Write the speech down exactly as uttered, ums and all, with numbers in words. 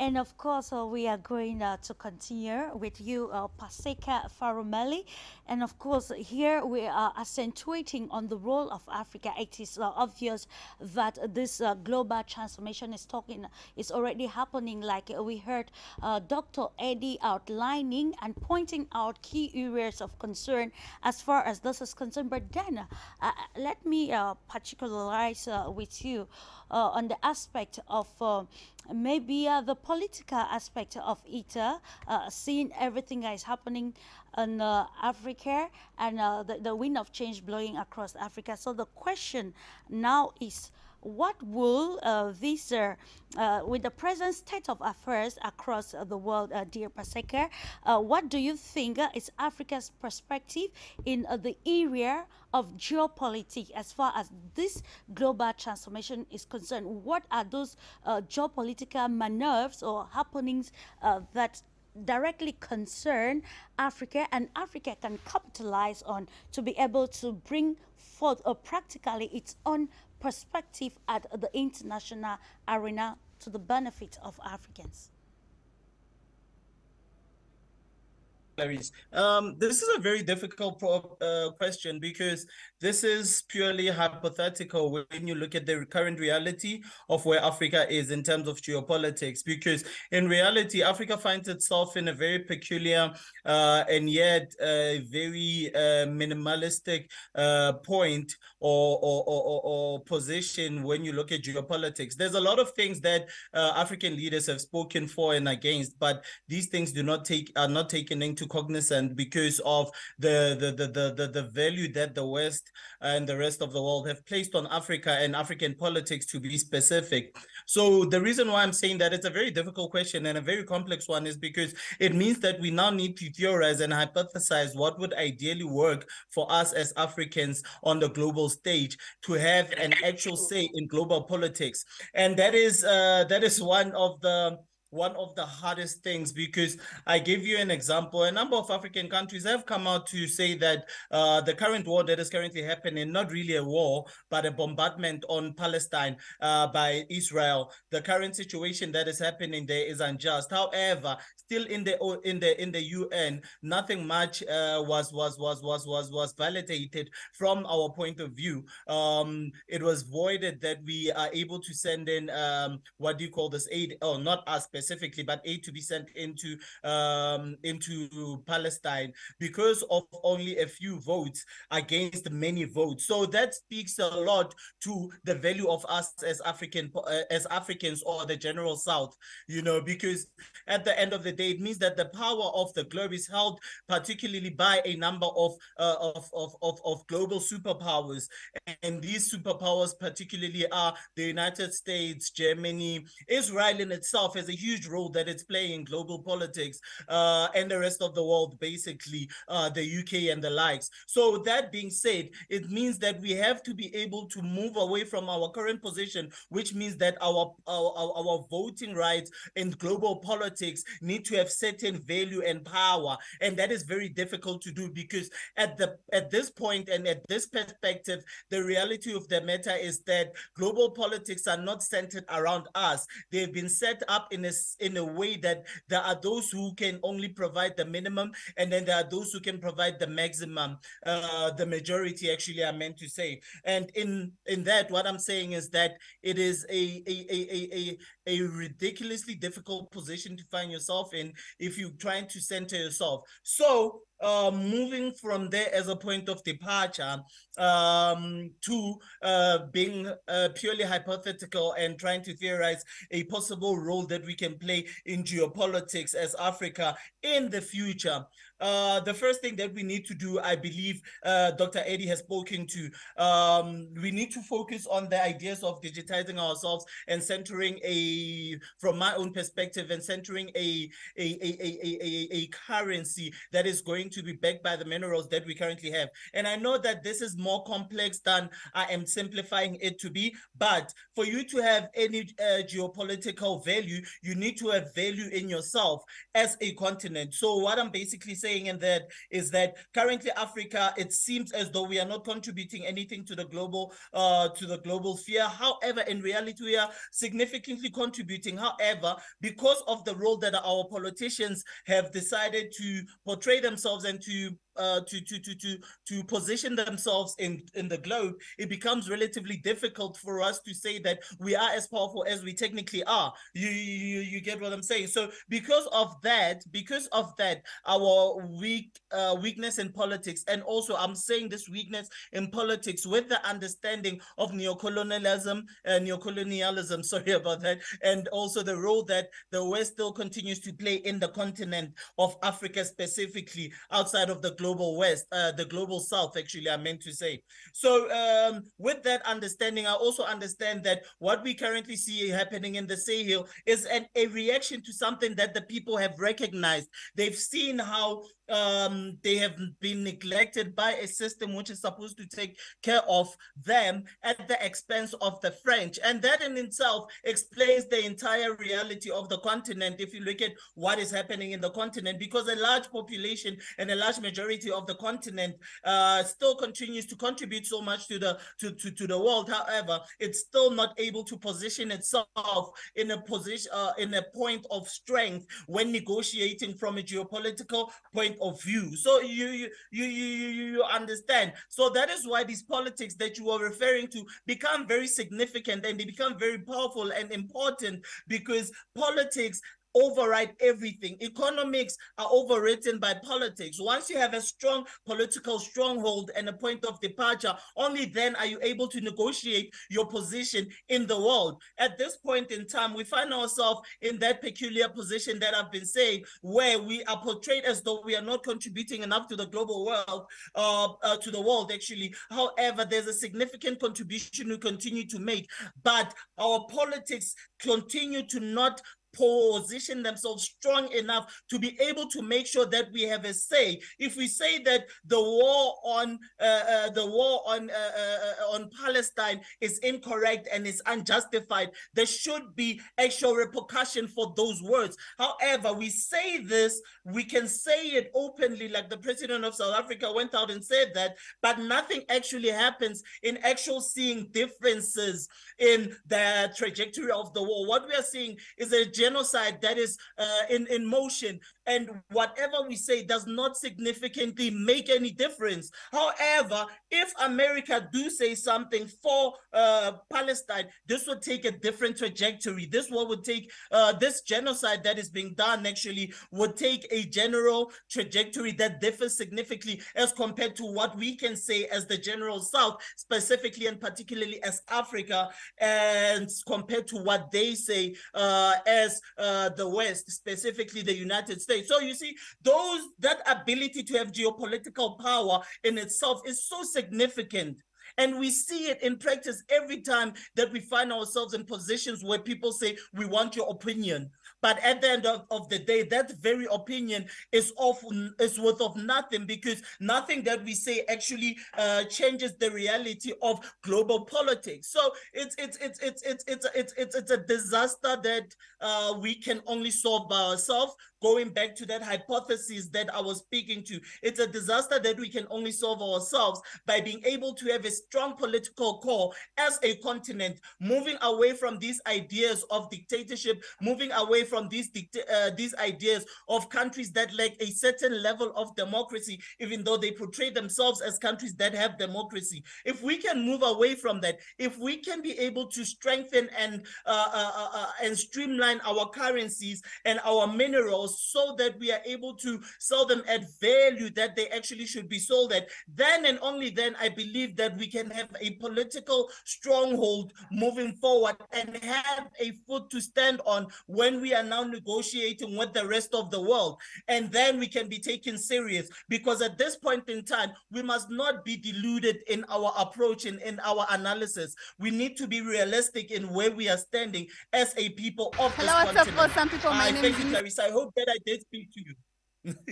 And of course, uh, we are going uh, to continue with you, uh, Paseka Farumeli. And of course, here we are accentuating on the role of Africa. It is uh, obvious that this uh, global transformation is talking is already happening. Like we heard uh, Doctor Eddie outlining and pointing out key areas of concern as far as this is concerned. But then, uh, let me uh, particularize uh, with you uh, on the aspect of uh, maybe uh, the political aspect of it, uh, uh, seeing everything that is happening in uh, Africa and uh, the, the wind of change blowing across Africa. So the question now is, what will uh, this, uh, uh, with the present state of affairs across uh, the world, uh, dear Paseka, uh, what do you think uh, is Africa's perspective in uh, the area of geopolitics as far as this global transformation is concerned? What are those uh, geopolitical manoeuvres or happenings uh, that directly concern Africa and Africa can capitalize on to be able to bring forth uh, practically its own perspective at the international arena to the benefit of Africans? Um, this is a very difficult uh, question because this is purely hypothetical when you look at the current reality of where Africa is in terms of geopolitics, because in reality, Africa finds itself in a very peculiar uh, and yet a very uh, minimalistic uh, point or, or, or, or position when you look at geopolitics. There's a lot of things that uh, African leaders have spoken for and against, but these things do not take are not taken into cognizant because of the the, the the the value that the West and the rest of the world have placed on Africa and African politics, to be specific. So the reason why I'm saying that it's a very difficult question and a very complex one is because it means that we now need to theorize and hypothesize what would ideally work for us as Africans on the global stage to have an actual say in global politics. And that is uh, that is one of the one of the hardest things, because I give you an example. A number of African countries have come out to say that uh, the current war that is currently happening, not really a war, but a bombardment on Palestine uh, by Israel, the current situation that is happening there is unjust. However, still in the in the in the U N, nothing much uh, was was was was was was validated from our point of view. Um, it was voided that we are able to send in um, what do you call this aid? Oh, not us specifically, but aid to be sent into um, into Palestine because of only a few votes against many votes. So that speaks a lot to the value of us as African as Africans or the general South, you know, because at the end of the day, it means that the power of the globe is held particularly by a number of uh, of, of of of global superpowers, and these superpowers particularly are the United States, Germany, Israel in itself has a huge role that it's playing in global politics, uh, and the rest of the world, basically uh, the U K and the likes. So that being said, it means that we have to be able to move away from our current position, which means that our our, our voting rights in global politics need to have certain value and power, and that is very difficult to do because at the at this point and at this perspective, the reality of the matter is that global politics are not centered around us. They've been set up in a, in a way that there are those who can only provide the minimum, and then there are those who can provide the maximum, uh, the majority actually I meant to say. And in in that, what I'm saying is that it is a, a, a, a, a ridiculously difficult position to find yourself in if you're trying to center yourself. So Uh, moving from there as a point of departure um, to uh, being uh, purely hypothetical and trying to theorize a possible role that we can play in geopolitics as Africa in the future. Uh, the first thing that we need to do, I believe uh, Doctor Eddie has spoken to, um, we need to focus on the ideas of digitizing ourselves and centering a, from my own perspective, and centering a, a, a, a, a, a currency that is going going to be backed by the minerals that we currently have. And I know that this is more complex than I am simplifying it to be, but for you to have any uh, geopolitical value, you need to have value in yourself as a continent. So what I'm basically saying in that is that currently Africa, it seems as though we are not contributing anything to the global uh, to the global sphere. However, in reality, we are significantly contributing. However, because of the role that our politicians have decided to portray themselves and to Uh, to, to, to, to, to position themselves in, in the globe, it becomes relatively difficult for us to say that we are as powerful as we technically are. You, you, you get what I'm saying? So because of that, because of that, our weak uh, weakness in politics, and also I'm saying this weakness in politics with the understanding of neocolonialism, uh, neocolonialism, sorry about that, and also the role that the West still continues to play in the continent of Africa, specifically outside of the global Global West, uh, the global South, actually, I meant to say. So um, with that understanding, I also understand that what we currently see happening in the Sahel is an, a reaction to something that the people have recognized. They've seen how um, they have been neglected by a system which is supposed to take care of them at the expense of the French. And that in itself explains the entire reality of the continent, if you look at what is happening in the continent, because a large population and a large majority of the continent uh, still continues to contribute so much to the to, to to the world. However, it's still not able to position itself in a position uh, in a point of strength when negotiating from a geopolitical point of view. So you you you you you understand. So that is why these politics that you are referring to become very significant, and they become very powerful and important, because politics override everything. Economics are overwritten by politics. Once you have a strong political stronghold and a point of departure, only then are you able to negotiate your position in the world. At this point in time, we find ourselves in that peculiar position that I've been saying, where we are portrayed as though we are not contributing enough to the global world, uh, uh, to the world actually. However, there's a significant contribution we continue to make, but our politics continue to not position themselves strong enough to be able to make sure that we have a say. If we say that the war on uh, uh, the war on uh, uh, on Palestine is incorrect and is unjustified, there should be actual repercussion for those words. However, we say this, we can say it openly, like the president of South Africa went out and said that, but nothing actually happens in actual seeing differences in the trajectory of the war. What we are seeing is a genocide that is uh, in, in motion, and whatever we say does not significantly make any difference. However, if America do say something for uh, Palestine, this would take a different trajectory. This war would take, uh, this genocide that is being done actually would take a general trajectory that differs significantly as compared to what we can say as the general South, specifically and particularly as Africa, and compared to what they say uh, as Uh, the West, specifically the United States. So you see, those that ability to have geopolitical power in itself is so significant. And we see it in practice every time that we find ourselves in positions where people say, we want your opinion. But at the end of, of the day, that very opinion is, of, is worth of nothing, because nothing that we say actually uh, changes the reality of global politics. So it's it's it's it's it's it's it's it's, it's a disaster that uh, we can only solve by ourselves. Going back to that hypothesis that I was speaking to, it's a disaster that we can only solve ourselves by being able to have a strong political core as a continent, moving away from these ideas of dictatorship, moving away from these uh, these ideas of countries that lack a certain level of democracy, even though they portray themselves as countries that have democracy. If we can move away from that, if we can be able to strengthen and uh, uh, uh, and streamline our currencies and our minerals so that we are able to sell them at value that they actually should be sold at, then and only then I believe that we can have a political stronghold moving forward and have a foot to stand on when we are now negotiating with the rest of the world. And then we can be taken serious, because at this point in time, we must not be deluded in our approach and in our analysis. We need to be realistic in where we are standing as a people of this continent. Hello, what's up for some people? My name is Clarissa. I hope that I did speak to you.